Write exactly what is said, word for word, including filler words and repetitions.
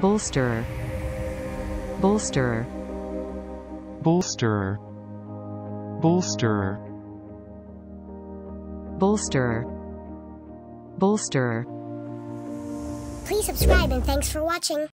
bolsterer, bolsterer, bolsterer, bolsterer, bolsterer, bolsterer. Please subscribe and thanks for watching.